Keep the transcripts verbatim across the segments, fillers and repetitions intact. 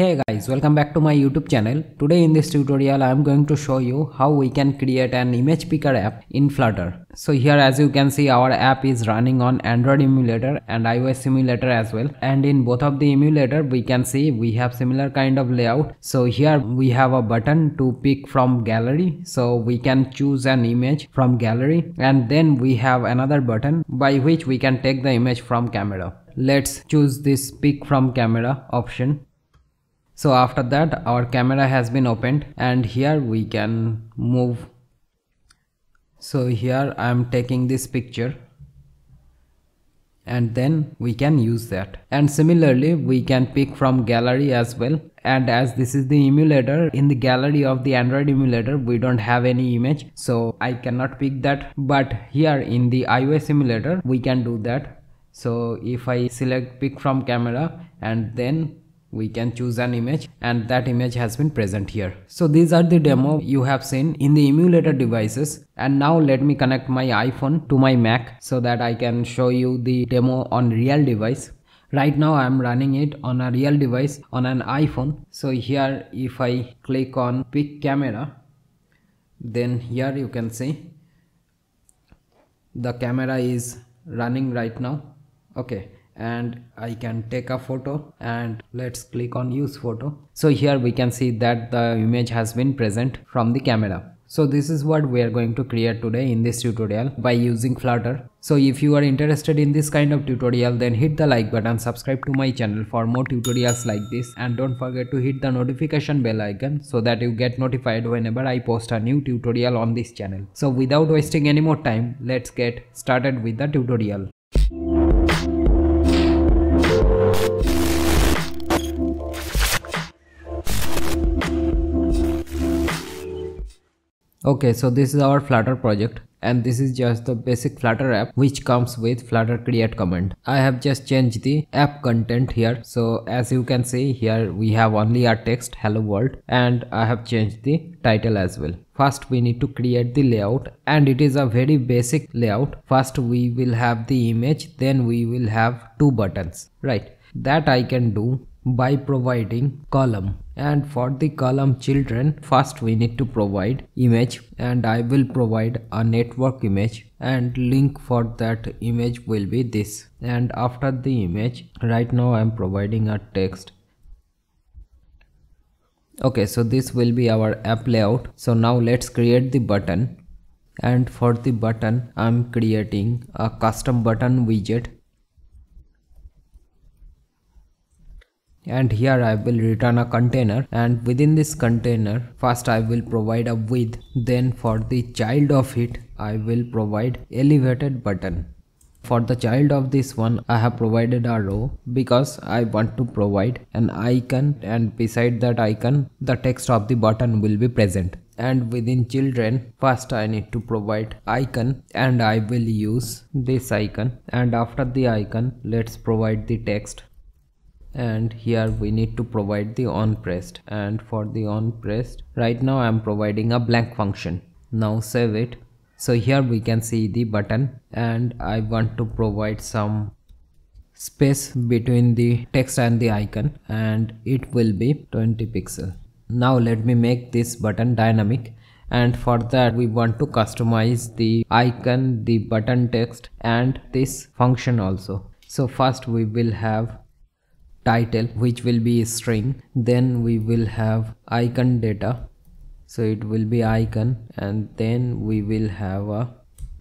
Hey guys, welcome back to my YouTube channel. Today in this tutorial I am going to show you how we can create an image picker app in Flutter. So here as you can see our app is running on Android emulator and iOS emulator as well, and in both of the emulator we can see we have similar kind of layout. So here we have a button to pick from gallery, so we can choose an image from gallery, and then we have another button by which we can take the image from camera. Let's choose this pick from camera option. So after that our camera has been opened and here we can move. So here I am taking this picture and then we can use that. And similarly we can pick from gallery as well, and as this is the emulator, in the gallery of the Android emulator we don't have any image, so I cannot pick that, but here in the iOS emulator we can do that. So if I select pick from camera and then we can choose an image, and that image has been present here. So these are the demo you have seen in the emulator devices, and now let me connect my iPhone to my Mac so that I can show you the demo on real device. Right now I am running it on a real device on an iPhone. So here if I click on pick camera, then here you can see the camera is running right now. Okay. And I can take a photo and let's click on use photo. So here we can see that the image has been present from the camera. So this is what we are going to create today in this tutorial by using Flutter. So if you are interested in this kind of tutorial, then hit the like button, subscribe to my channel for more tutorials like this, and don't forget to hit the notification bell icon so that you get notified whenever I post a new tutorial on this channel. So without wasting any more time, let's get started with the tutorial. Okay, so this is our Flutter project, and this is just the basic Flutter app which comes with Flutter create command. I have just changed the app content here. So as you can see here we have only our text hello world, and I have changed the title as well. First we need to create the layout, and it is a very basic layout. First we will have the image, then we will have two buttons, right? That I can do by providing column, and for the column children first we need to provide image, and I will provide a network image, and link for that image will be this. And after the image, right now I am providing a text. Okay, so this will be our app layout. So now let's create the button, and for the button I am creating a custom button widget, and here I will return a container, and within this container first I will provide a width, then for the child of it I will provide elevated button. For the child of this one I have provided a row because I want to provide an icon, and beside that icon the text of the button will be present. And within children first I need to provide icon, and I will use this icon, and after the icon let's provide the text. And here we need to provide the onPressed, and for the onPressed right now I am providing a blank function. Now save it. So here we can see the button, and I want to provide some space between the text and the icon, and it will be twenty pixel. Now let me make this button dynamic, and for that we want to customize the icon, the button text, and this function also. So first we will have title, which will be string, then we will have icon data, so it will be icon, and then we will have a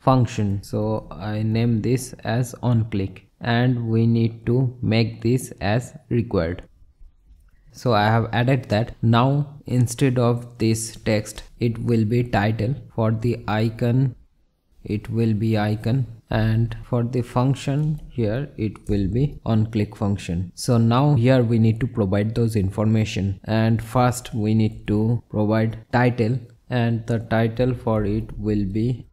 function, so I name this as onClick, and we need to make this as required. So I have added that. Now instead of this text it will be title, for the icon it will be icon, and for the function here it will be onClick function. So now here we need to provide those information, and first we need to provide title, and the title for it will be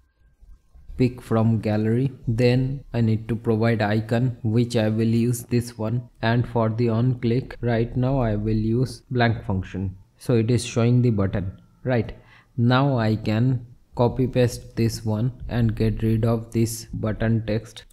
pick from gallery. Then I need to provide icon, which I will use this one, and for the onClick right now I will use blank function, so it is showing the button, right? Now I can copy paste this one and get rid of this button text,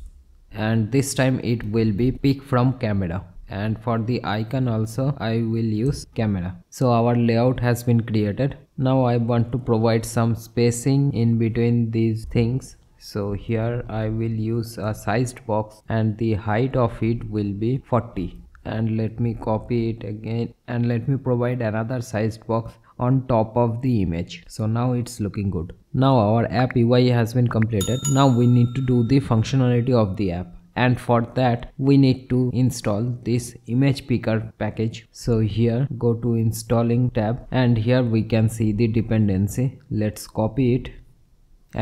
and this time it will be pick from camera, and for the icon also I will use camera. So our layout has been created. Now I want to provide some spacing in between these things. So here I will use a sized box and the height of it will be forty. And let me copy it again and let me provide another sized box on top of the image. So now it's looking good. Now our app U I has been completed. Now we need to do the functionality of the app. And for that we need to install this image picker package. So here go to installing tab and here we can see the dependency. Let's copy it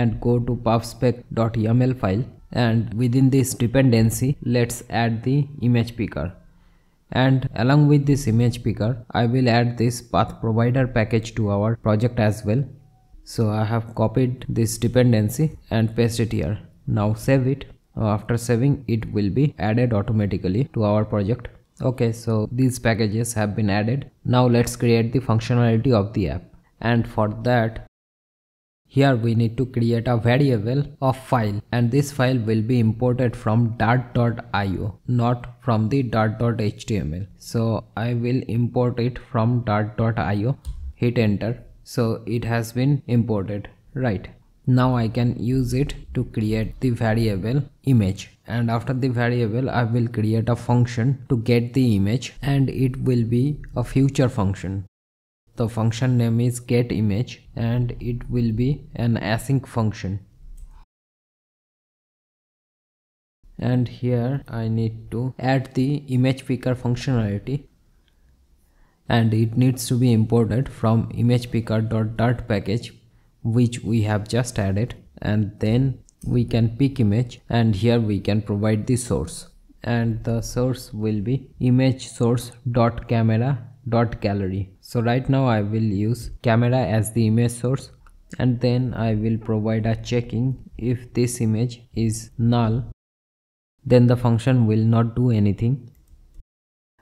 and go to pubspec dot yaml file, and within this dependency let's add the image picker. And along with this image picker I will add this path provider package to our project as well. So I have copied this dependency and pasted it here. Now save it. After saving, it will be added automatically to our project. Okay, so these packages have been added. Now let's create the functionality of the app, and for that here we need to create a variable of file, and this file will be imported from dart dot i o, not from the dart dot h t m l. So I will import it from dart dot i o. Hit enter. So it has been imported, right? Now I can use it to create the variable image, and after the variable I will create a function to get the image, and it will be a future function. The function name is get image, and it will be an async function. And here I need to add the image picker functionality, and it needs to be imported from image_picker.dart package, which we have just added, and then we can pick image, and here we can provide the source, and the source will be image_source.camera.gallery. So right now I will use camera as the image source, and then I will provide a checking. If this image is null, then the function will not do anything,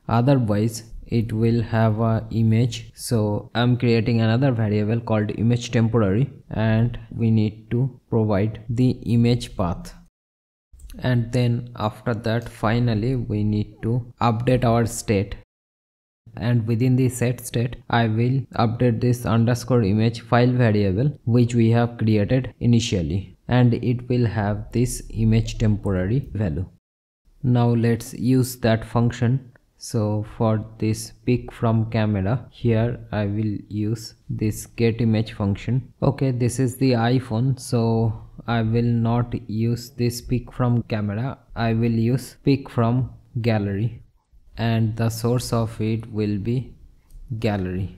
otherwise it will have a image. So I'm creating another variable called image temporary, and we need to provide the image path. And then after that finally we need to update our state, and within the set state I will update this underscore image file variable which we have created initially, and it will have this image temporary value. Now let's use that function. So for this pick from camera, here I will use this get image function. Okay, this is the iPhone, so I will not use this pick from camera. I will use pick from gallery, and the source of it will be gallery.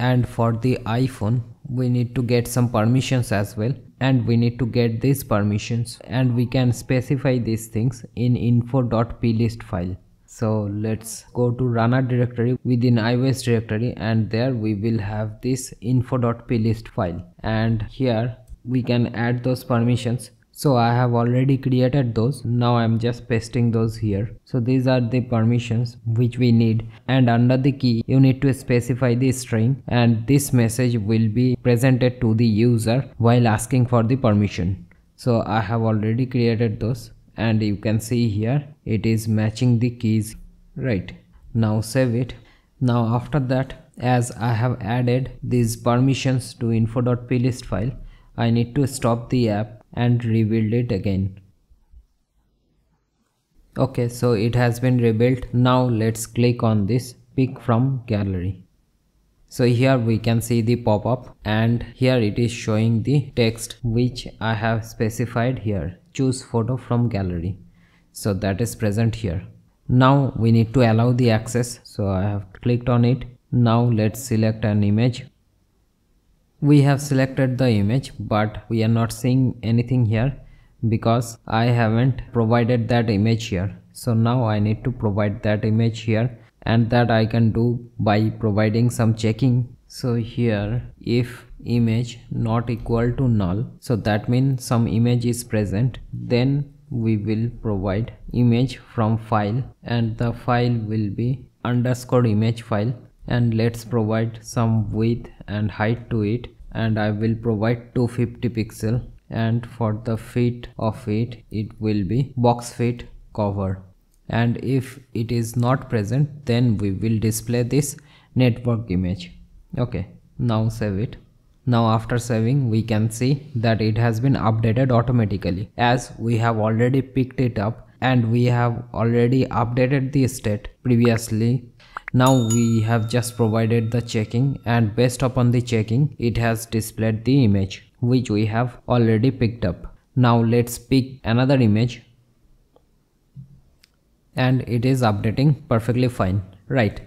And for the iPhone we need to get some permissions as well, and we need to get these permissions, and we can specify these things in info dot plist file. So let's go to runner directory within iOS directory, and there we will have this info dot plist file, and here we can add those permissions. So I have already created those. Now I'm just pasting those here. So these are the permissions which we need, and under the key you need to specify the string, and this message will be presented to the user while asking for the permission. So I have already created those, and you can see here it is matching the keys, right? Now save it. Now after that, as I have added these permissions to info dot plist file, I need to stop the app and rebuild it again. Okay, so it has been rebuilt. Now let's click on this pick from gallery. So here we can see the pop-up, and here it is showing the text which I have specified here. Choose photo from gallery. So that is present here. Now we need to allow the access. So I have clicked on it. Now let's select an image. We have selected the image, but we are not seeing anything here because I haven't provided that image here. So now I need to provide that image here, and that I can do by providing some checking. So here if image not equal to null, so that means some image is present, then we will provide image from file, and the file will be underscore image file, and let's provide some width and height to it, and I will provide two hundred fifty pixel, and for the fit of it, it will be box fit cover, and if it is not present, then we will display this network image. Okay, now save it. Now after saving, we can see that it has been updated automatically, as we have already picked it up and we have already updated the state previously. Now we have just provided the checking, and based upon the checking, it has displayed the image which we have already picked up. Now let's pick another image, and it is updating perfectly fine, right?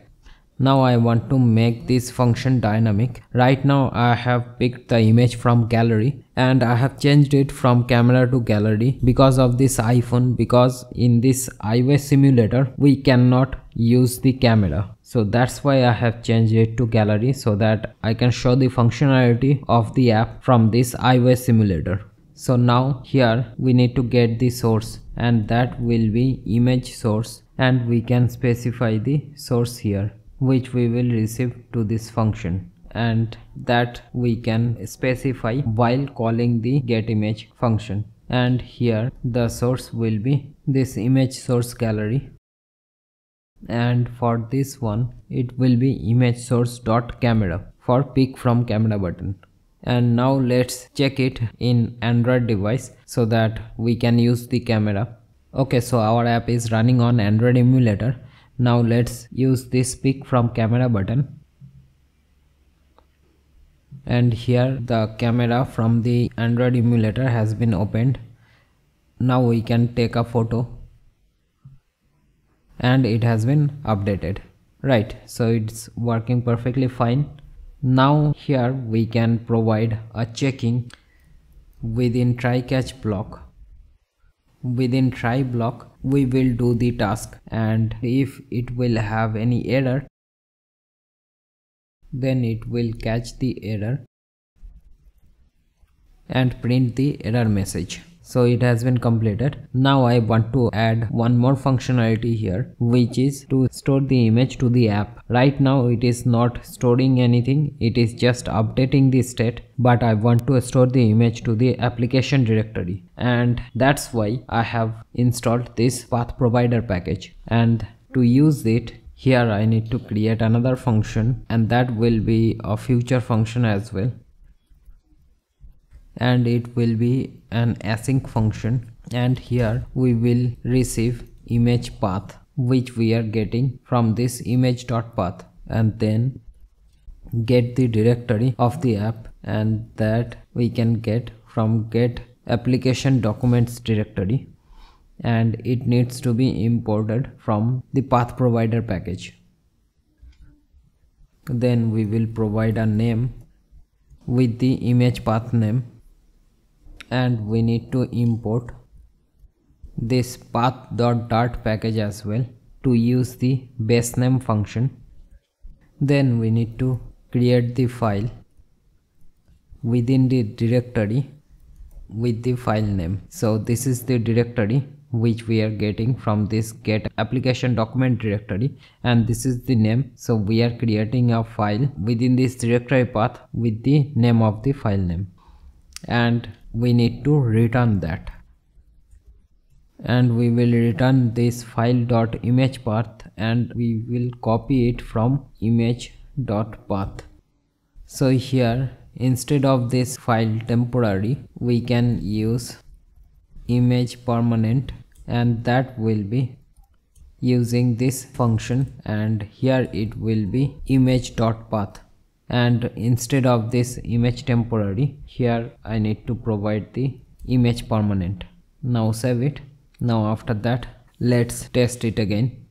Now I want to make this function dynamic. Right now I have picked the image from gallery and I have changed it from camera to gallery because of this iPhone, because in this iOS simulator we cannot use the camera. So that's why I have changed it to gallery, so that I can show the functionality of the app from this iOS simulator. So now here we need to get the source, and that will be image source, and we can specify the source here which we will receive to this function, and that we can specify while calling the getImage function. And here the source will be this image source gallery, and for this one it will be image source dot camera for pick from camera button. And now let's check it in Android device so that we can use the camera. Okay, so our app is running on Android emulator. Now let's use this pick from camera button, and here the camera from the Android emulator has been opened. Now we can take a photo, and it has been updated, right? So it's working perfectly fine. Now here we can provide a checking within try catch block. Within try block we will do the task, and if it will have any error, then it will catch the error and print the error message. So it has been completed. Now I want to add one more functionality here, which is to store the image to the app. Right now it is not storing anything, it is just updating the state, but I want to store the image to the application directory, and that's why I have installed this path provider package. And to use it, here I need to create another function, and that will be a future function as well, and it will be an async function, and here we will receive image path which we are getting from this image.path, and then get the directory of the app, and that we can get from get application documents directory, and it needs to be imported from the path provider package. Then we will provide a name with the image path name, and we need to import this path.dart package as well to use the base name function. Then we need to create the file within the directory with the file name. So this is the directory which we are getting from this get application document directory, and this is the name. So we are creating a file within this directory path with the name of the file name, and we need to return that, and we will return this file.imagePath, and we will copy it from image.path. So here instead of this file temporary, we can use image permanent, and that will be using this function, and here it will be image.path, and instead of this image temporary, here I need to provide the image permanent. Now save it. Now after that, let's test it again.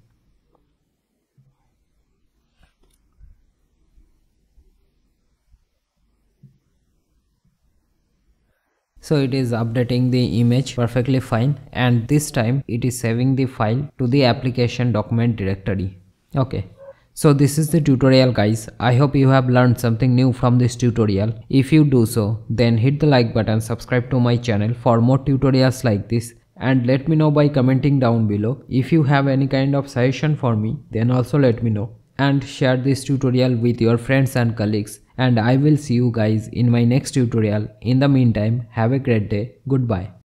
So it is updating the image perfectly fine, and this time it is saving the file to the application document directory. Okay. So this is the tutorial, guys. I hope you have learned something new from this tutorial. If you do so, then hit the like button, subscribe to my channel for more tutorials like this, and let me know by commenting down below. If you have any kind of suggestion for me, then also let me know, and share this tutorial with your friends and colleagues, and I will see you guys in my next tutorial. In the meantime, have a great day. Goodbye.